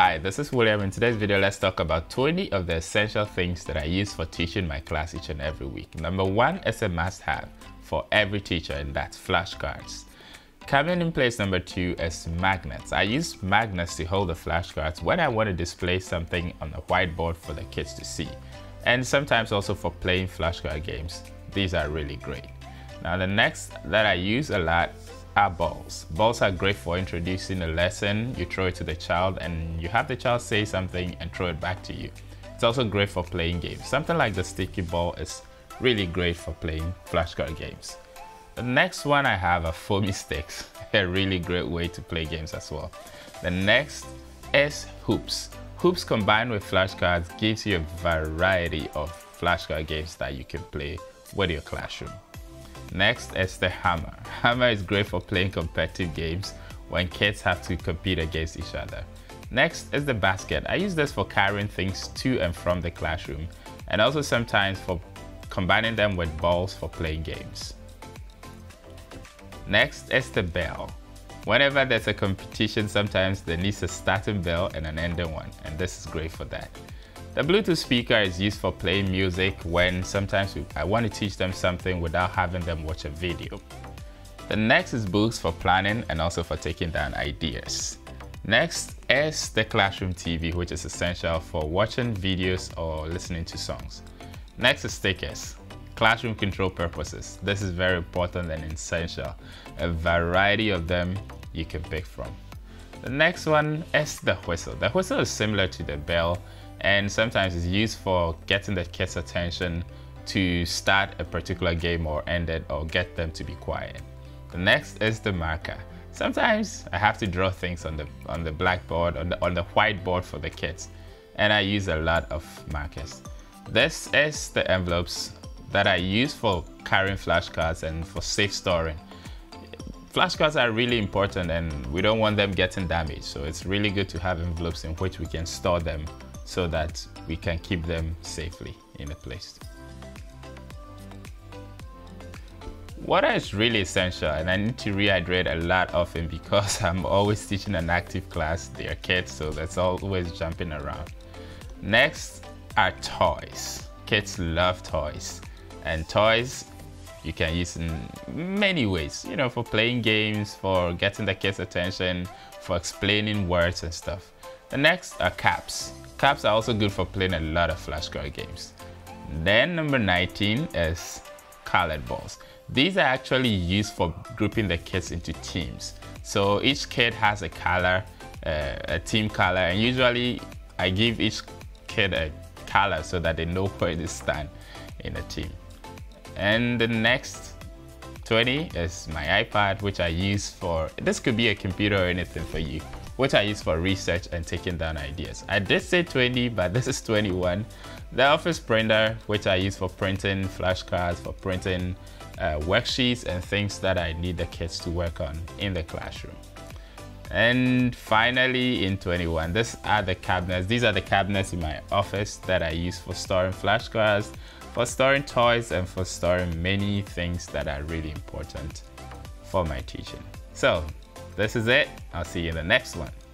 Hi, this is William. In today's video, let's talk about 20 of the essential things that I use for teaching my class each and every week. Number one is a must-have for every teacher, and that's flashcards. Coming in place number two is magnets. I use magnets to hold the flashcards when I want to display something on the whiteboard for the kids to see. And sometimes also for playing flashcard games. These are really great. Now the next that I use a lot are balls. Balls are great for introducing a lesson. You throw it to the child and you have the child say something and throw it back to you. It's also great for playing games. Something like the sticky ball is really great for playing flashcard games. The next one I have are foamy sticks. A really great way to play games as well. The next is hoops. Hoops combined with flashcards gives you a variety of flashcard games that you can play with your classroom. Next is the hammer. Hammer is great for playing competitive games when kids have to compete against each other. Next is the basket. I use this for carrying things to and from the classroom and also sometimes for combining them with balls for playing games. Next is the bell. Whenever there's a competition, sometimes there needs a starting bell and an ending one, and this is great for that. The Bluetooth speaker is used for playing music when sometimes I want to teach them something without having them watch a video. The next is books for planning and also for taking down ideas. Next is the classroom TV, which is essential for watching videos or listening to songs. Next is stickers. Classroom control purposes. This is very important and essential. A variety of them you can pick from. The next one is the whistle. The whistle is similar to the bell, and sometimes it's used for getting the kids' attention to start a particular game or end it or get them to be quiet. The next is the marker. Sometimes I have to draw things on the blackboard, on the whiteboard for the kids, and I use a lot of markers. This is the envelopes that I use for carrying flashcards and for safe storing. Flashcards are really important and we don't want them getting damaged, so it's really good to have envelopes in which we can store them so that we can keep them safely in a place. Water is really essential, and I need to rehydrate a lot often because I'm always teaching an active class. They are kids, so that's always jumping around. Next are toys. Kids love toys, and toys you can use in many ways, you know, for playing games, for getting the kids' attention, for explaining words and stuff. The next are caps. Caps are also good for playing a lot of flashcard games. Then number 19 is colored balls. These are actually used for grouping the kids into teams. So each kid has a color, a team color, and usually I give each kid a color so that they know where they stand in a team. And the next 20 is my iPad, which I use for, this could be a computer or anything for you, which I use for research and taking down ideas. I did say 20, but this is 21. The office printer, which I use for printing flashcards, for printing worksheets and things that I need the kids to work on in the classroom. And finally, in 21, these are the cabinets. These are the cabinets in my office that I use for storing flashcards, for storing toys, and for storing many things that are really important for my teaching. So, this is it. I'll see you in the next one.